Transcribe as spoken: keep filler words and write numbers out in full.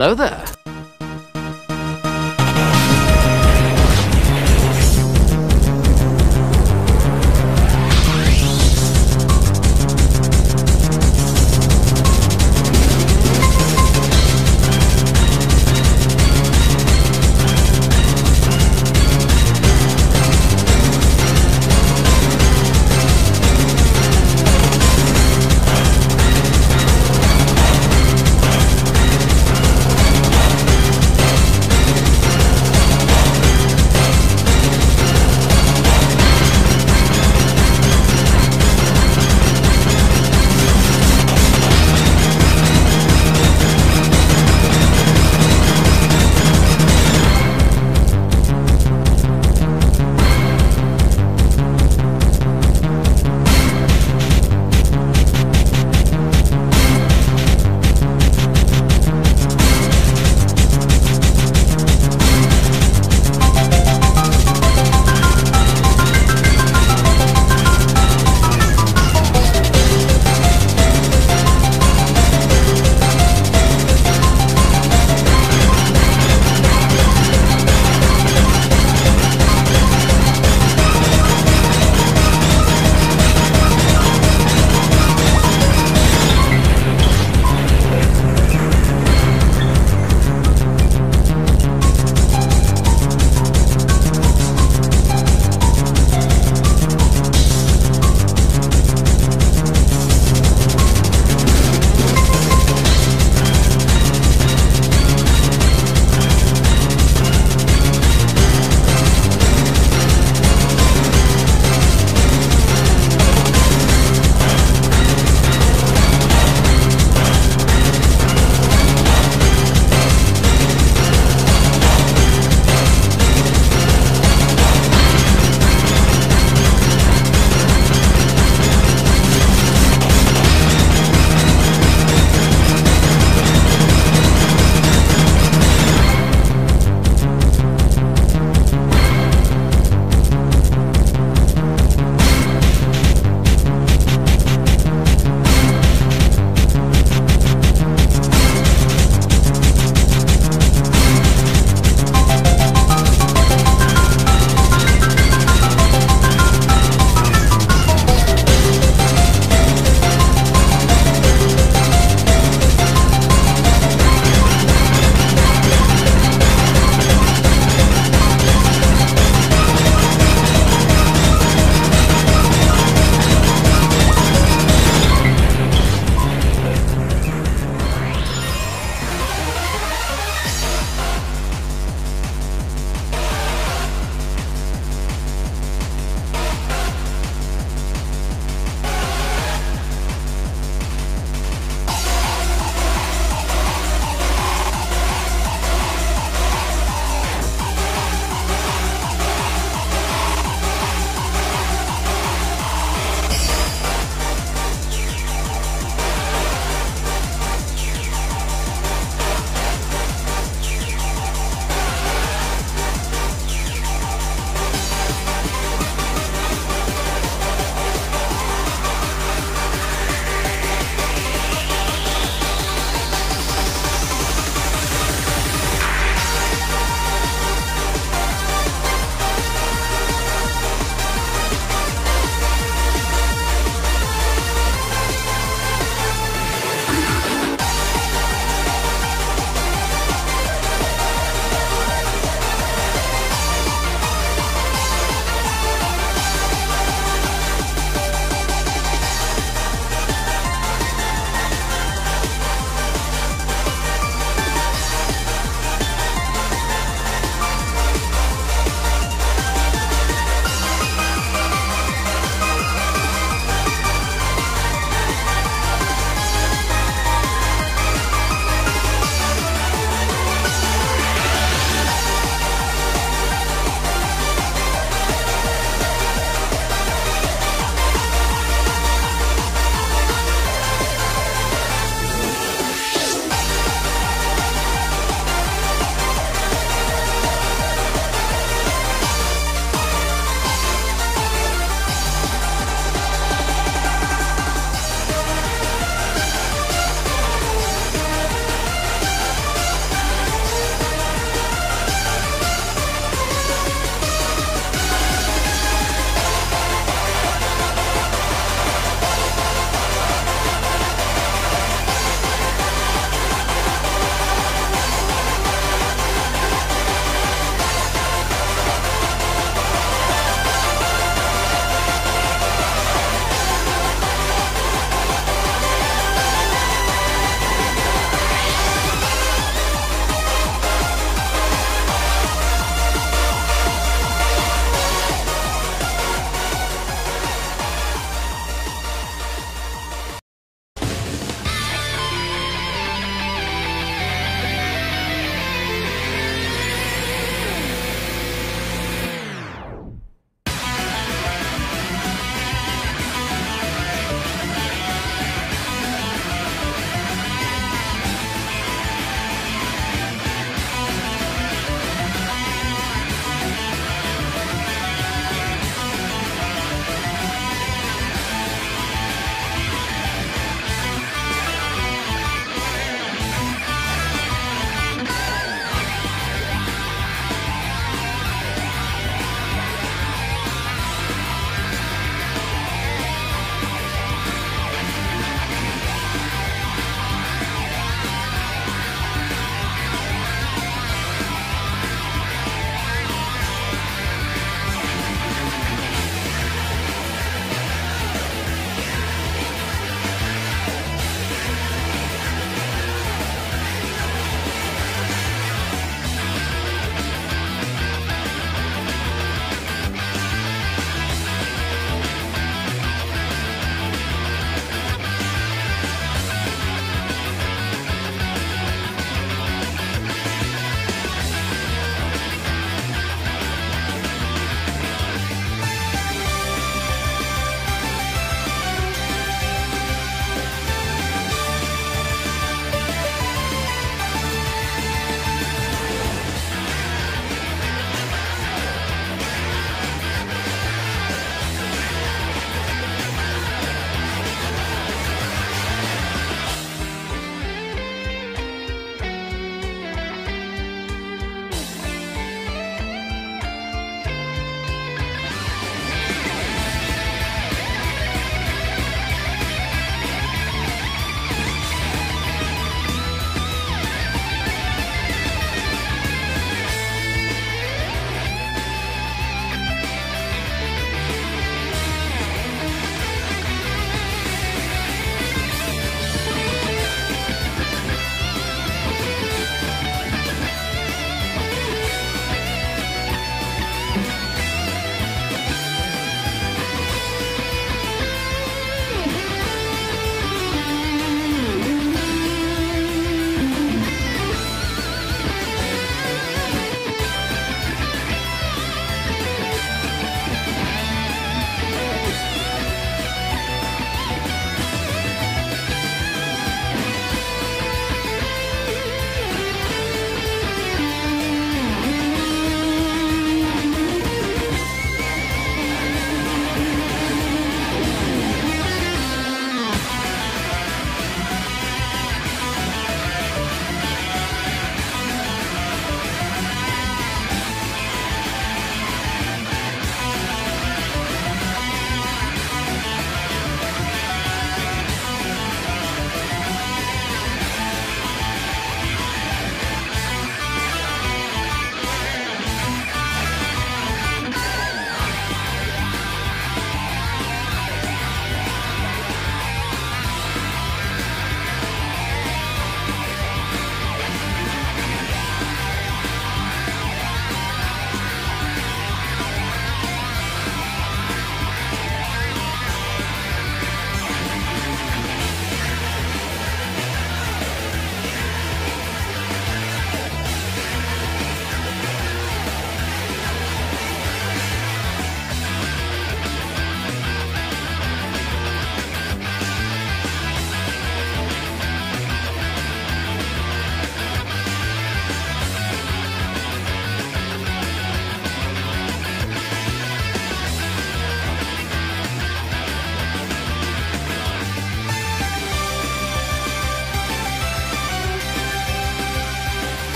Hello there!